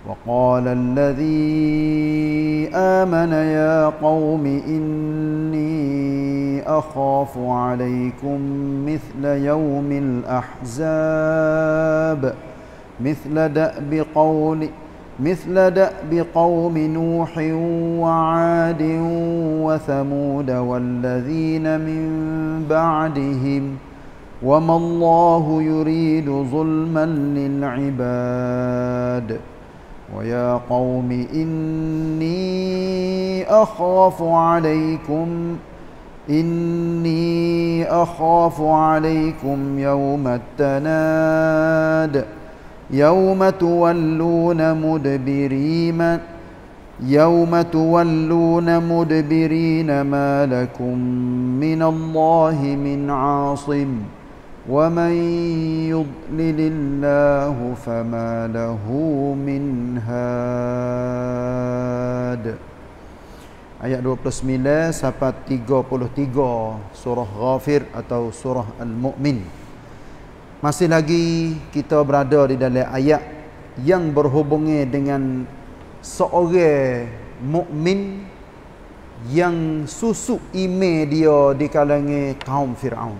وقال الذي آمن يا قوم إني أخاف عليكم مثل يوم الأحزاب مثل دأب قوم نوح وعاد وثمود والذين من بعدهم وما الله يريد ظلما للعباد ويا قوم إني أخاف عليكم يوم التناد يوم تولون مدبرين ما لكم من الله من عاصم ومن يضلل الله فما له من هاد. Ayat 29 sampai 33 surah Ghafir atau surah Al-Mu'min. Masih lagi kita berada di dalam ayat yang berhubungi dengan seorang mukmin yang susuk ime dia di kalangan kaum Fir'aun.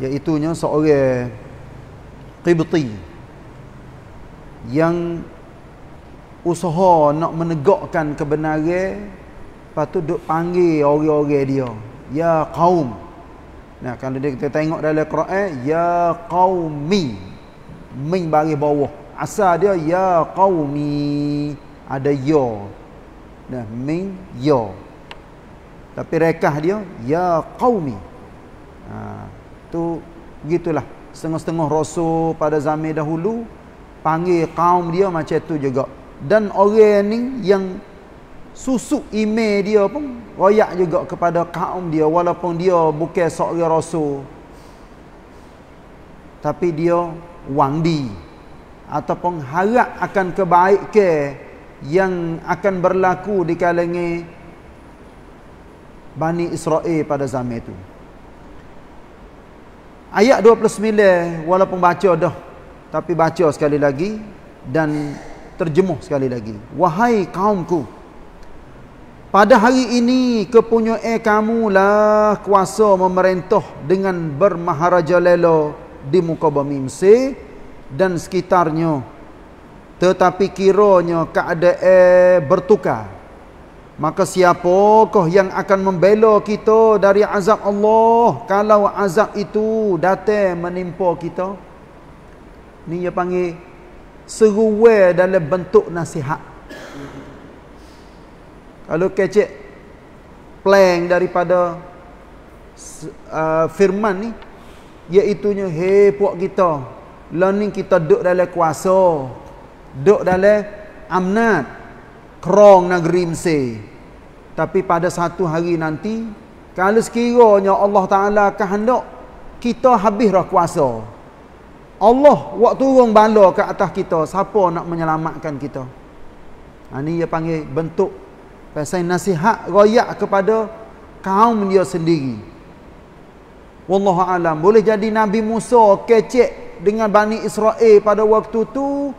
Iaitunya seorang Qibti yang usaha nak menegakkan kebenaran, lepas tu duk panggil orang-orang dia, ya kaum. Nah, kalau kita tengok dalam Quran, ya qaumi, min baris bawah, asal dia ya qaumi, ada ya, nah min ya, tapi rekah dia ya qaumi. Ha, tu gitulah setengah-setengah rasul pada zaman dahulu panggil kaum dia macam tu juga. Dan orang ni yang susuk email dia pun royak juga kepada kaum dia, walaupun dia bukan seorang rasul, tapi dia wangdi ataupun harap akan kebaikan yang akan berlaku di kalangan Bani Israel pada zaman itu. Ayat 29 walaupun baca dah, tapi baca sekali lagi dan terjemuh sekali lagi. Wahai kaumku, pada hari ini kepunyaan kamulah kuasa memerintah dengan bermaharajalela di muka bumi Mesir dan sekitarnya. Tetapi kiranya keadaan bertukar. Maka siapakah yang akan membela kita dari azab Allah kalau azab itu datang menimpa kita? Ni dia panggil seruan dalam bentuk nasihat. Kalau kecek plan daripada firman ni, iaitunya, hei puak kita, lah ni kita duduk dalam kuasa, duduk dalam amnat, kerong negeri Mesir. Tapi pada satu hari nanti, kalau sekiranya Allah Ta'ala kehendak, kita habislah kuasa. Allah waktu turun bala ke atas kita, siapa nak menyelamatkan kita? Ha, ni dia panggil bentuk pasal nasihat royak kepada kaum dia sendiri. Wallahu alam. Boleh jadi Nabi Musa kecek dengan Bani Israel pada waktu tu,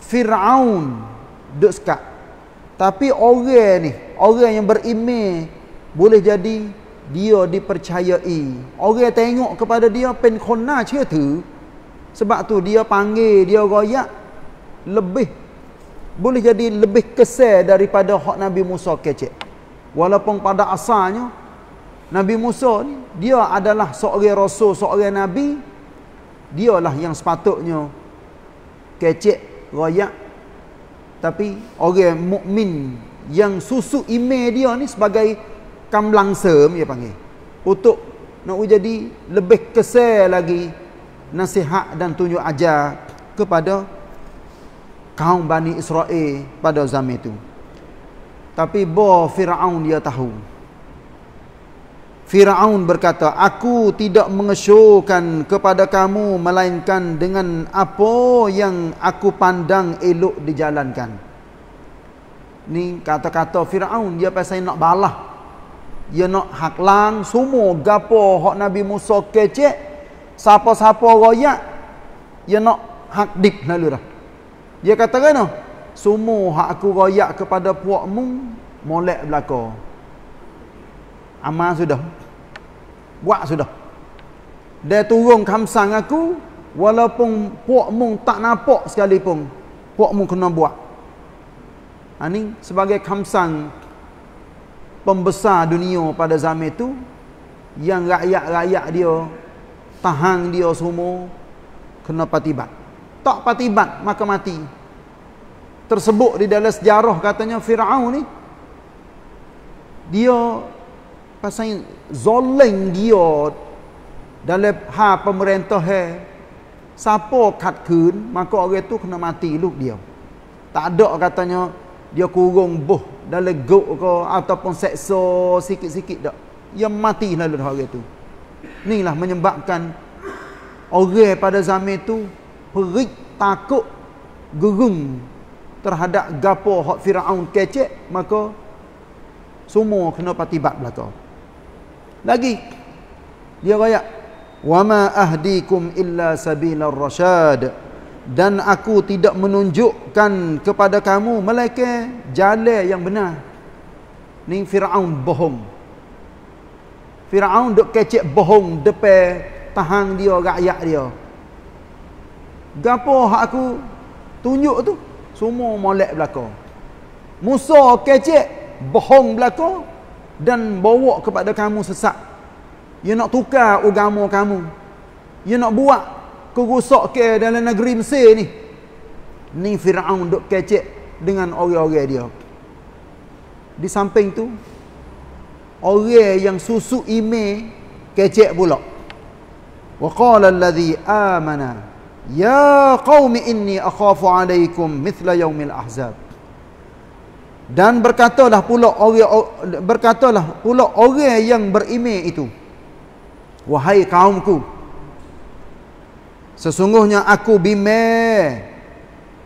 Fir'aun duk sekat. Tapi orang ni, orang yang berimeh, boleh jadi dia dipercayai. Orang tengok kepada dia penkhona cerita. Sebab tu dia panggil, dia royak lebih. Boleh jadi lebih kesal daripada hak Nabi Musa kecek. Walaupun pada asalnya Nabi Musa ni dia adalah seorang rasul, seorang nabi. Dialah yang sepatutnya kecek, royak. Tapi orang mukmin yang susuk email dia ni sebagai kamlangsem dia panggil. Untuk nak jadi lebih kesal lagi nasihat dan tunjuk ajar kepada kaum Bani Israel pada zaman itu. Tapi Fir'aun dia tahu. Fir'aun berkata, aku tidak mengesyorkan kepada kamu melainkan dengan apa yang aku pandang elok dijalankan. Ni kata-kata Fir'aun dia pasal nak balah. Dia nak haklang semua gapo hak Nabi Musa kecek, siapa-siapa royak, dia nak hak dik lalu dah. Dia kata kan, semua hak aku royak kepada puakmu molek belaka. Amal sudah. Buat sudah. Dia turun khamsang aku walaupun puakmu tak nampak sekalipun. Puakmu kena buat. Ini sebagai khamsang pembesar dunia pada zaman itu, yang rakyat-rakyat dia tahan dia semua kena patibat. Tak patibat maka mati. Tersebut di dalam sejarah katanya Fir'aun ni dia pasal zoleng dia dalam hak pemerintah hai. Siapa katkeun maka orang tu kena mati lu dia. Tak ada katanya dia kurung boh dalam gok ke ataupun seksa sikit-sikit dak. Yang mati lalu hari itu. Inilah menyebabkan orang pada zaman itu perik takut gerung terhadap gapo hak Firaun kecek, maka semua kena patibat belaka. Lagi dia royak, "Wa ma ahdikum illa sabilar rasyad." Dan aku tidak menunjukkan kepada kamu melainkan jalan yang benar. Ni Firaun bohong. Fir'aun duk kecek bohong depan tahan dia, rakyat dia. Gapo hak aku tunjuk tu, semua molek belaka. Musa kecek bohong belaka dan bawa kepada kamu sesat. Dia nak tukar agama kamu. Dia nak buat kerusak ke dalam negeri Mesir ni. Ni Fir'aun duk kecek dengan orang-orang dia. Di samping tu, orang yang susu ime kecek pula. Wa qala allazi amana ya qaumi inni akhafu alaikum mithla yaumil ahzab. Dan berkatalah pula orang yang berime itu, wahai kaumku, sesungguhnya aku bima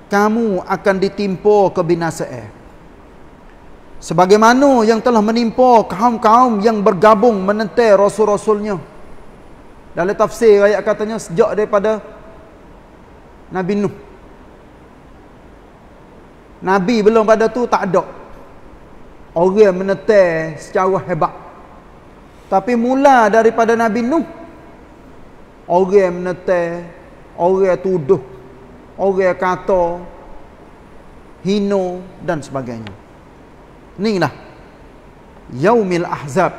kamu akan ditimpa kebinasaan sebagaimana yang telah menimpa kaum-kaum yang bergabung menentang rasul-rasulnya. Dalam tafsir ayat katanya sejak daripada Nabi Nuh. Nabi belum pada tu tak ada orang menentang secara hebat. Tapi mula daripada Nabi Nuh, orang menentang, orang tuduh, orang kata hina dan sebagainya. Inilah Yaumil Ahzab.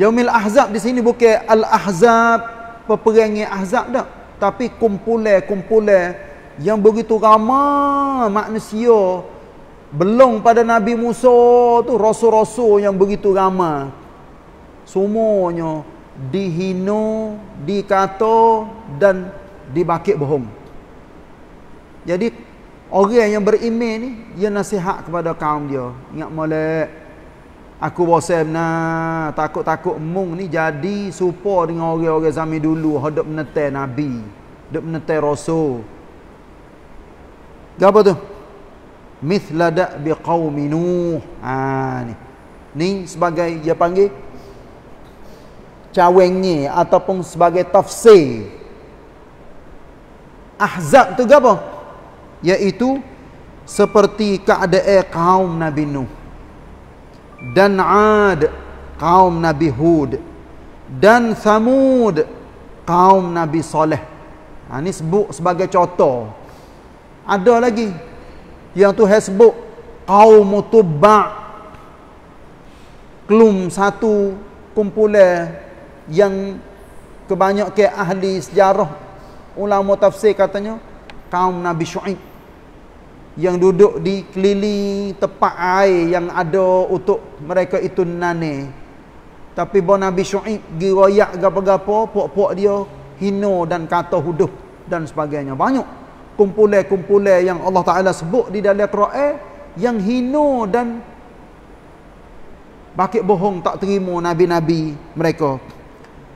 Yaumil Ahzab di sini bukan Al-Ahzab, peperangan Ahzab dah, tapi kumpulan-kumpulan yang begitu ramai manusia belum pada Nabi Musa tu, rasul-rasul yang begitu ramai. Semuanya dihina, dikata dan dibakit bohong. Jadi orang yang beriman ni, dia nasihat kepada kaum dia. Ingat molek, aku bosan benar. Takut-takut mung ni jadi serupa dengan orang-orang zaman dulu. Dia menentang Nabi, dia menentang Rasul. Apa tu? Mithla da'bi qawmi Nuh. Ni sebagai, dia panggil cawengi ataupun sebagai tafsir. Ahzab tu apa? Iaitu seperti keadaan kaum Nabi Nuh dan Ad, kaum Nabi Hud dan Thamud, kaum Nabi Saleh. Ini sebut sebagai contoh. Ada lagi yang Tuhan sebut kaum Tubba', kelum satu kumpulan yang kebanyakan ahli sejarah ulama tafsir katanya kaum Nabi Syuaib yang duduk di keliling tempat air yang ada untuk mereka itu nane. Tapi bon Nabi Syuaib gi royak gapo-gapo pok-pok dia hina dan kata huduh dan sebagainya. Banyak kumpulan-kumpulan yang Allah Taala sebut di dalam Quran yang hina dan bakit bohong, tak terima nabi-nabi mereka.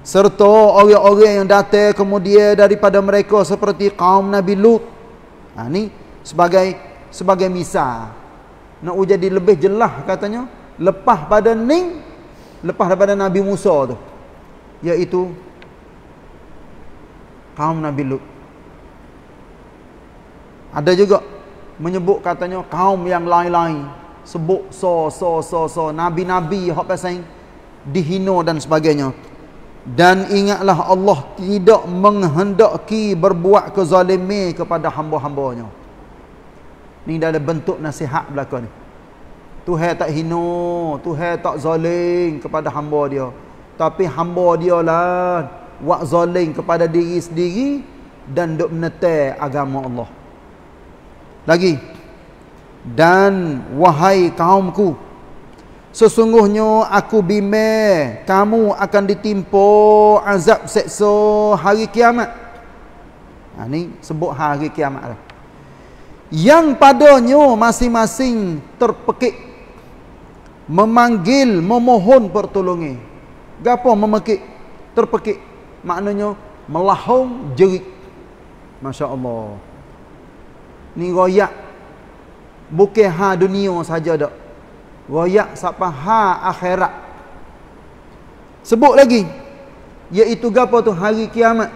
Serta orang-orang yang datang kemudian daripada mereka seperti kaum Nabi Lut. Ini sebagai misal. Nak jadi lebih jelas katanya, lepas daripada Nabi Musa tu, iaitu kaum Nabi Lut. Ada juga menyebut katanya kaum yang lain-lain, sebut nabi-nabi hak pasal dihina dan sebagainya. Dan ingatlah Allah tidak menghendaki berbuat kezalimi kepada hamba-hambanya. Ni dalam bentuk nasihat belaka ni. Tuhan tak hina, Tuhan tak zalim kepada hamba dia. Tapi hamba dia lah buat zalim kepada diri sendiri dan duk menetek agama Allah. Lagi, dan wahai kaumku, sesungguhnya aku bimbang kamu akan ditimpa azab seksa hari kiamat. Ha, ini sebut hari kiamat lah. Yang padanya masing-masing terpekik, memanggil, memohon pertolongan. Gapo memekik, terpekik. Maknanya melahong jerit. Masya Allah. Ni royak. Bukan ha dunia saja dak. Royak sampai ha akhirat. Sebut lagi, iaitu gapo tu hari kiamat,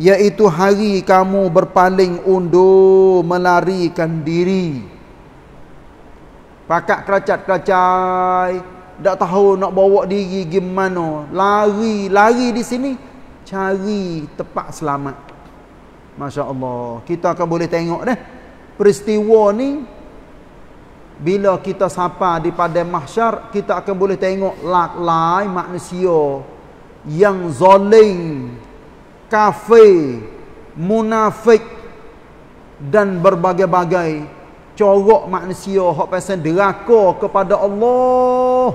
iaitu hari kamu berpaling undur, melarikan diri, pakat keracat-keracai, tak tahu nak bawa diri pergi mana, lari di sini cari tempat selamat. Masya Allah. Kita akan boleh tengok dah peristiwa ni. Bila kita sapa di padang mahsyar, kita akan boleh tengok lain-lain manusia yang zalim, kafir, munafik dan berbagai-bagai corak manusia hak pasal deraka kepada Allah.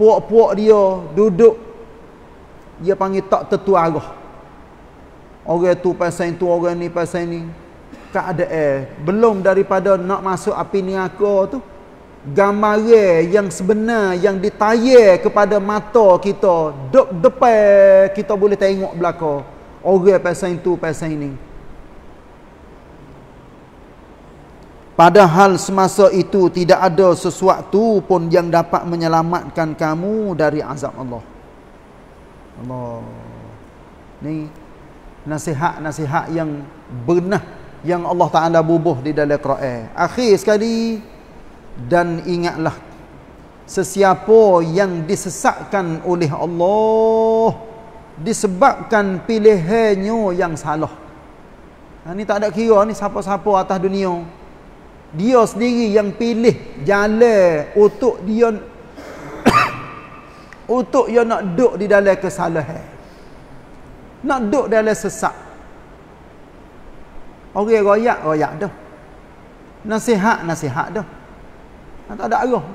Puak-puak dia duduk, dia panggil tak tentu arah. Orang tu pasal tu, orang ni pasal ni. Keadaan belum daripada nak masuk api neraka tu, gambaran yang sebenar yang ditayar kepada mata kita depan, kita boleh tengok belakang orang pasal itu pasal ini. Padahal semasa itu tidak ada sesuatu pun yang dapat menyelamatkan kamu dari azab Allah. Allah ni nasihat-nasihat yang benar yang Allah Ta'ala bubuh di dalam Quran. Akhir sekali, dan ingatlah sesiapa yang disesatkan oleh Allah disebabkan pilihannya yang salah. Ini tak ada kira ni siapa-siapa atas dunia, dia sendiri yang pilih jalan untuk dia untuk dia nak duduk di dalam kesalahan, nak duduk dalam sesat. Orang royak-royak dah, nasihat-nasihat dah, tak ada arah.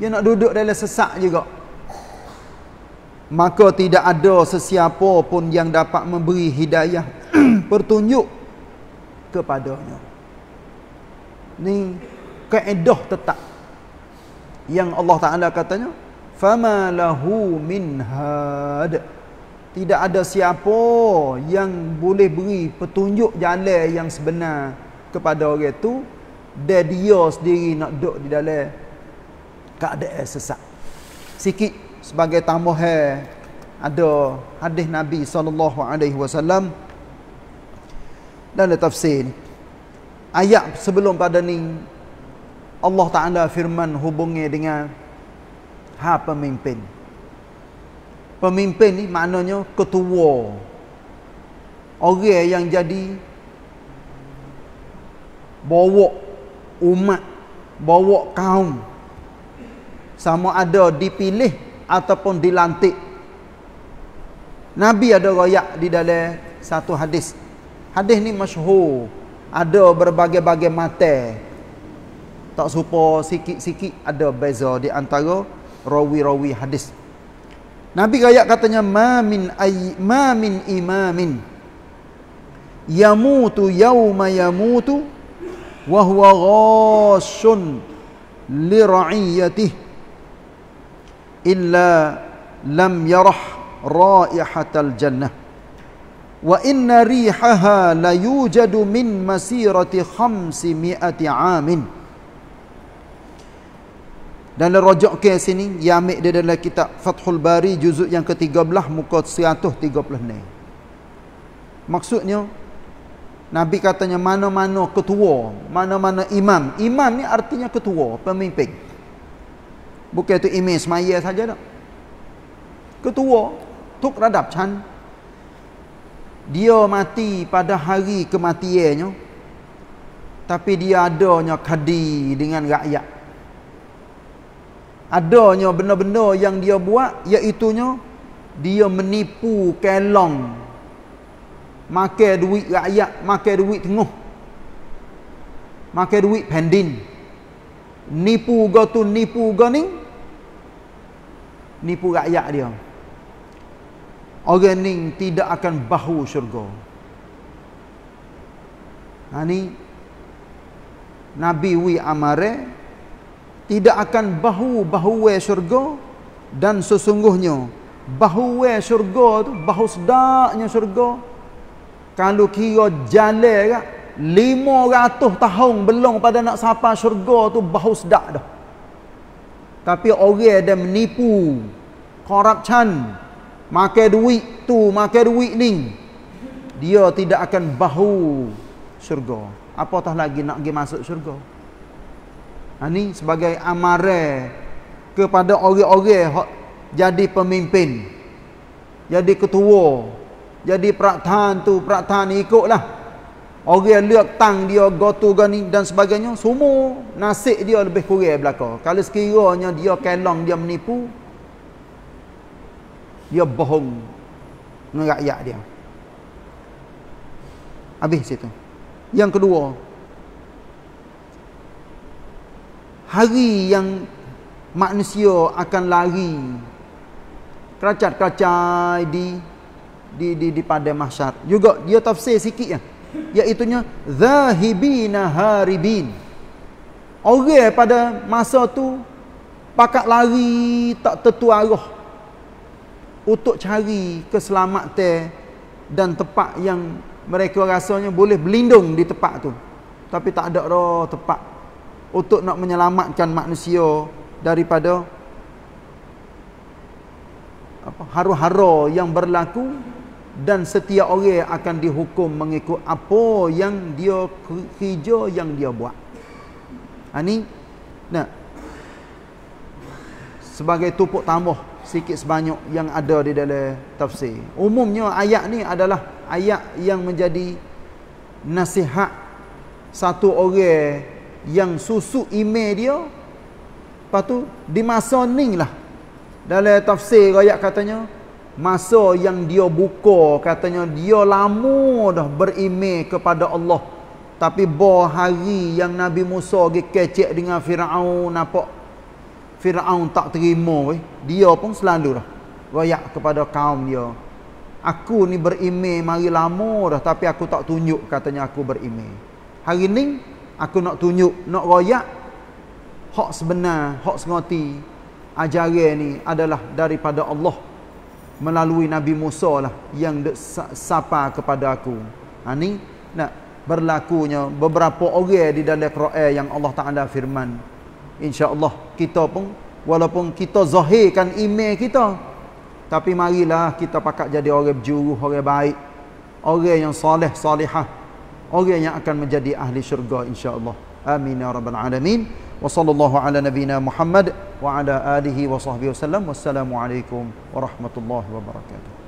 Dia nak duduk dalam sesak juga. Maka tidak ada sesiapa pun yang dapat memberi hidayah petunjuk kepadanya. Ni kaedah tetap yang Allah Ta'ala katanya, فَمَا لَهُ مِنْ هَادٍ. Tidak ada siapa yang boleh beri petunjuk jalan yang sebenar kepada orang tu. Dia sendiri nak duduk di dalam keadaan sesat. Sikit sebagai tambahan, ada hadis Nabi SAW dalam tafsir ayat sebelum pada ni. Allah Ta'ala firman hubungi dengan ha pemimpin. Pemimpin ni maknanya ketua, orang yang jadi bawa umat, bawa kaum, sama ada dipilih ataupun dilantik. Nabi ada royak di dalam satu hadis. Hadis ni masyhur, ada berbagai-bagai matan, tak serupa, sikit-sikit ada beza di antara rawi-rawi hadis. Nabi royak katanya, ma min imamin yamutu yauma yamutu wa huwa ghashun li ra'iyatihi illa lam yarah raihatal jannah wa inna rihaha la yujadu min masirati 500 amin. Dan rujuk ke sini ya ambil dia dalam kitab Fathul Bari juzuk yang ke-13 muka 136. Maksudnya Nabi katanya mana-mana ketua, mana-mana imam. Imam ni artinya ketua, pemimpin. Bukan tu imam semaya saja tak. Ketua, tok radap chan. Dia mati pada hari kematiannya, tapi dia adanya kadi dengan rakyat. Adanya benda-benda yang dia buat, iaitunya dia menipu kelong, makan duit rakyat, makan duit tengah, makan duit pendin, nipu ga tu, nipu ga ni, nipu rakyat dia. Orang ni tidak akan bahu syurga. Ha ni Nabi wi amare tidak akan bahu syurga, dan sesungguhnya bahu syurga tu, bahu sedaknya syurga, kalau kira jalan kat 500 tahun belum pada nak sampai syurga tu, bahu sedak dah. Tapi orang dia menipu, korupsian, makan duit tu, makan duit ni, dia tidak akan bahu syurga. Apatah lagi nak pergi masuk syurga. Ha, ni sebagai amaran kepada orang-orang hok jadi pemimpin, jadi ketua, jadi peraturan tu, peraturan ikutlah. Orang lihat tang dia, gotu gani dan sebagainya, semua nasib dia lebih kurang belaka. Kalau sekiranya dia kelong, dia menipu, dia bohong dengan rakyat dia. Habis situ. Yang kedua, hari yang manusia akan lari keracat-keracai di pada mahsyar. Juga dia tafsir sikit ya. Iaitunya zahibina haribin. Orang pada masa tu pakat lari tak tentu arah untuk cari keselamatan dan tempat yang mereka rasanya boleh berlindung di tempat tu. Tapi tak ada roh tempat untuk nak menyelamatkan manusia daripada hara-hara yang berlaku, dan setiap orang akan dihukum mengikut apa yang dia kerja, yang dia buat. Ini nah, sebagai tupuk tambah sikit sebanyak yang ada di dalam tafsir. Umumnya ayat ni adalah ayat yang menjadi nasihat satu orang yang susuk email dia. Lepas tu di masa ni lah, dalam tafsir ayat katanya masa yang dia buka, katanya dia lama dah berimej kepada Allah. Tapi bah hari yang Nabi Musa pergi kecek dengan Fir'aun, nampak Fir'aun tak terima, dia pun selalu dah royak kepada kaum dia, aku ni berimej mari lama dah, tapi aku tak tunjuk katanya aku berimej. Hari ni aku nak tunjuk, nak royak hak sebenar, hak sengoti. Ajaran ni adalah daripada Allah melalui Nabi Musa lah yang sapa kepada aku. Ha ni nak berlakunya beberapa orang di dalam Quran yang Allah Taala firman. InsyaAllah kita pun, walaupun kita zahirkan email kita, tapi marilah kita pakat jadi orang berjuruh, orang baik, orang yang soleh, solihah, orang yang akan menjadi ahli syurga insyaAllah. Amin ya Rabbal Alamin. Wa sallallahu ala nabina Muhammad wa ala alihi wa sahbihi wa sallam. Wassalamualaikum warahmatullahi wabarakatuh.